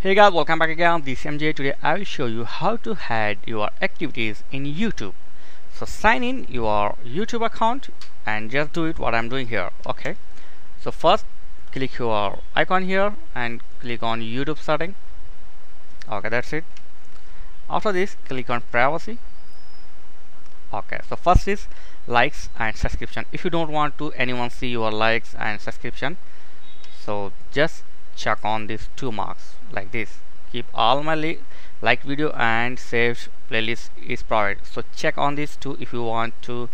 Hey guys, welcome back again. This is MJ. Today I will show you how to hide your activities in YouTube. So sign in your YouTube account and just do it what I'm doing here. Okay, so first click your icon here and click on YouTube setting. Okay, that's it. After this, click on privacy. Okay, so first is likes and subscription. If you don't want to anyone see your likes and subscription, so just check on these two marks like this. Keep all my liked video and saved playlist is private. So check on these two if you want to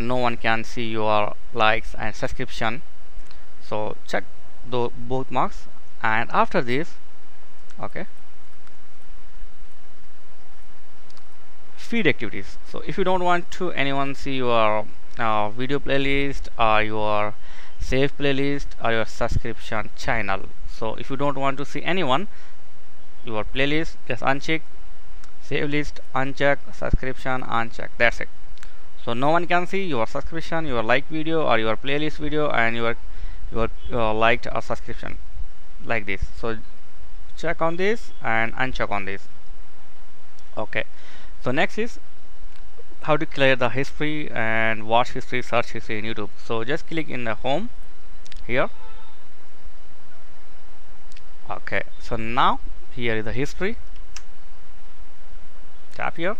no one can see your likes and subscription. So check both marks, and after this, okay, feed activities. So if you don't want to anyone see your video playlist or your save playlist or your subscription channel, so if you don't want to see anyone your playlist, just uncheck save list, uncheck subscription, uncheck. That's it. So no one can see your subscription, your like video or your playlist video and your liked or subscription like this. So check on this and uncheck on this. Okay, so next is how to clear the history and watch history, search history in YouTube. So just click in the home here. Okay, so now here is the history. Tap here.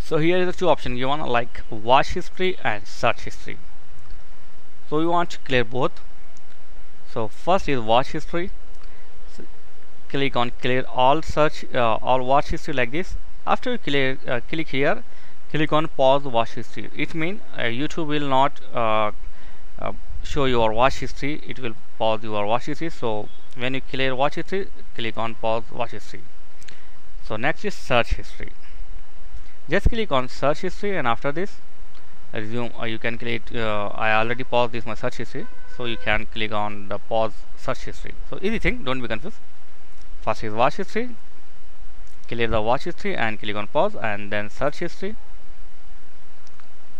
So here is the two options you want, like watch history and search history. So you want to clear both. So first is watch history. Click on clear all search all watch history like this. After you clear, click here, click on pause watch history. It means YouTube will not show your watch history, it will pause your watch history. So when you clear watch history, click on pause watch history. So next is search history. Just click on search history, and after this resume, you can click I already paused this my search history, so you can click on the pause search history. So easy thing, don't be confused. First is watch history, clear the watch history and click on pause, and then search history,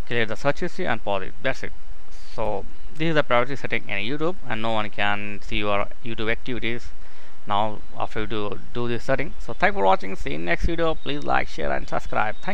clear the search history and pause it. That's it. So this is the priority setting in YouTube, and no one can see your YouTube activities now after you do this setting. So thanks for watching. See you in next video. Please like, share and subscribe. Thank you.